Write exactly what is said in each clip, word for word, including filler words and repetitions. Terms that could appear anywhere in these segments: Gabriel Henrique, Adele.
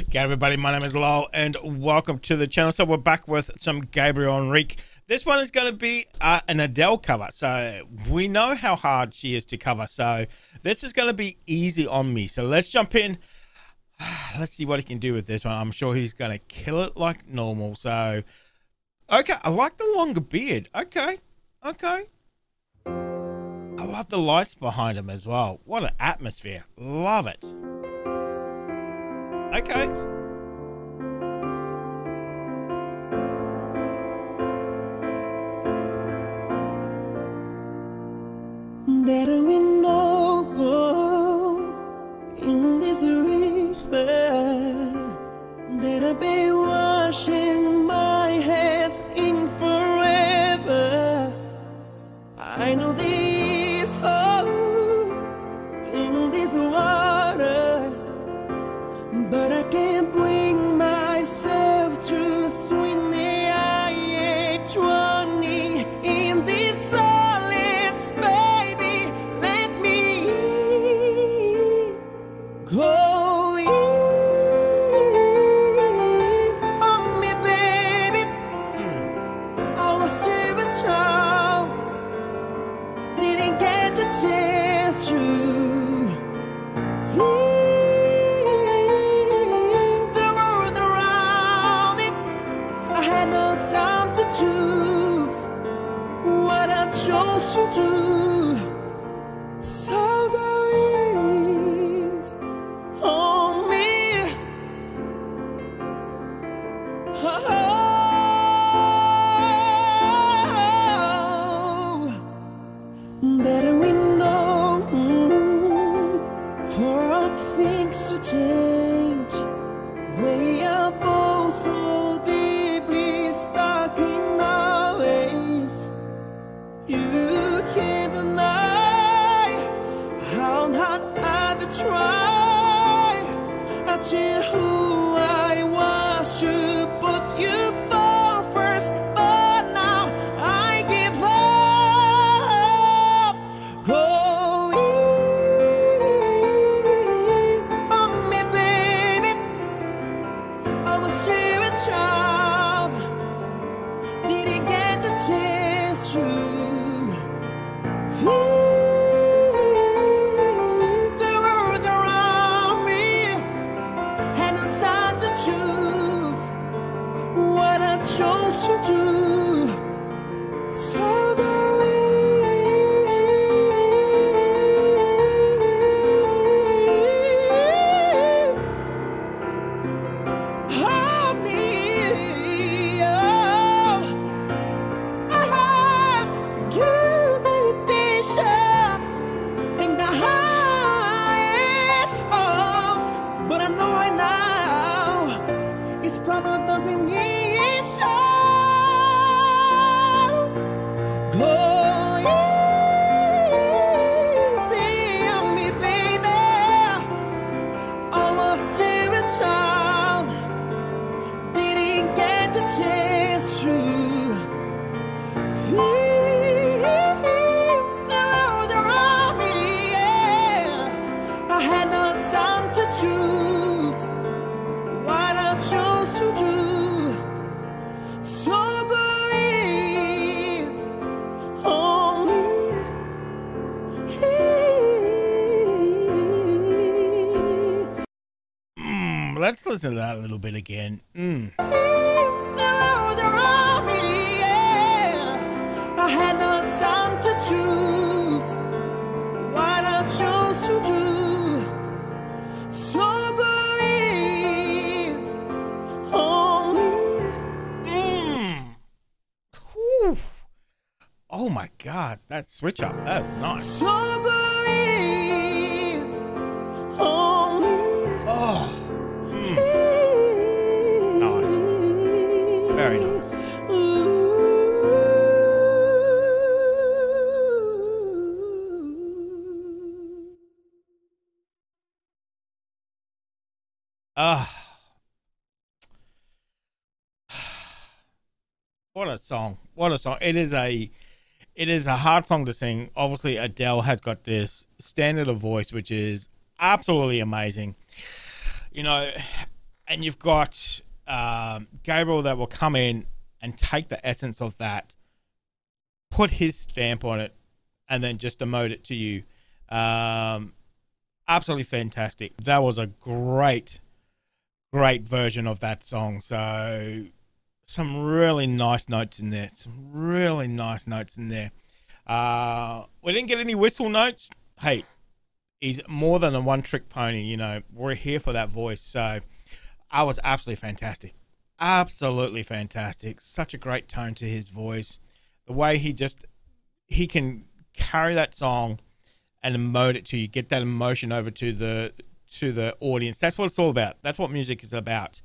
Okay, everybody, my name is Lowell and welcome to the channel. So we're back with some Gabriel Henrique. This one is going to be uh, an Adele cover. So we know how hard she is to cover. So this is going to be easy on me. So let's jump in. Let's see what he can do with this one. I'm sure he's going to kill it like normal. So, okay, I like the longer beard. Okay, okay. I love the lights behind him as well. What an atmosphere. Love it. Okay. There we know gold in this river, there be washing my head in forever. I know this hope in these waters, but I can't bring myself to swim drowning in this solace, baby. Let me go ease on me, baby. I was just a child, didn't get the chance to. Choose what I chose to do, so go ease on me. Oh, that we know mm, for things to change, way up also. Who I was to put you down first, but now I give up. Go easy on me, baby. I was here a child, didn't get the chance to flee. Choose what I chose to do, so go ease on me. Oh, I had good intentions and the highest hopes, but I know I not. Problem doesn't mean so. Go easy on me, baby. I was still a child, didn't get the chance to feel the world around me. Yeah, I had no time to choose. Let's listen to that a little bit again. Mm. I had no time to choose what I chose to do. So go ease on me. Mm. Cool. Oh my God, that switch up, that's nice. So go ease on me. Oh. Very nice. Ah, uh, what a song! What a song! It is a, it is a hard song to sing. Obviously, Adele has got this standard of voice, which is absolutely amazing. You know, And you've got um, Gabriel that will come in and take the essence of that, put his stamp on it, and then just demote it to you. Um, absolutely fantastic. That was a great, great version of that song. So some really nice notes in there. Some really nice notes in there. Uh, we didn't get any whistle notes. Hey, he's more than a one-trick pony. You know, we're here for that voice. So I was absolutely fantastic. Absolutely fantastic. Such a great tone to his voice. The way he just, he can carry that song and emote it to you, get that emotion over to the to the audience. That's what it's all about. That's what music is about.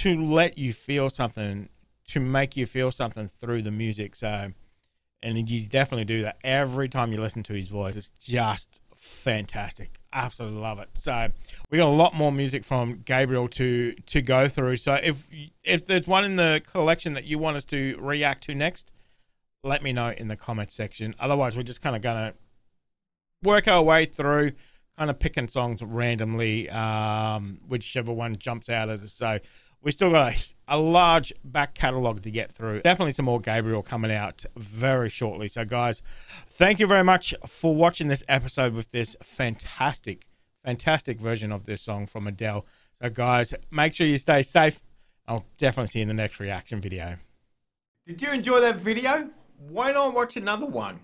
To let you feel something, to make you feel something through the music. So, and you definitely do that every time you listen to his voice. It's just fantastic. Absolutely love it. So we got a lot more music from Gabriel to to go through. So if if there's one in the collection that you want us to react to next, let me know in the comment section. Otherwise, we're just kind of gonna work our way through, kind of picking songs randomly, um, whichever one jumps out at us. So we still got a, a large back catalog to get through. Definitely some more Gabriel coming out very shortly. So guys, thank you very much for watching this episode with this fantastic, fantastic version of this song from Adele. So guys, make sure you stay safe. I'll definitely see you in the next reaction video. Did you enjoy that video? Why not watch another one?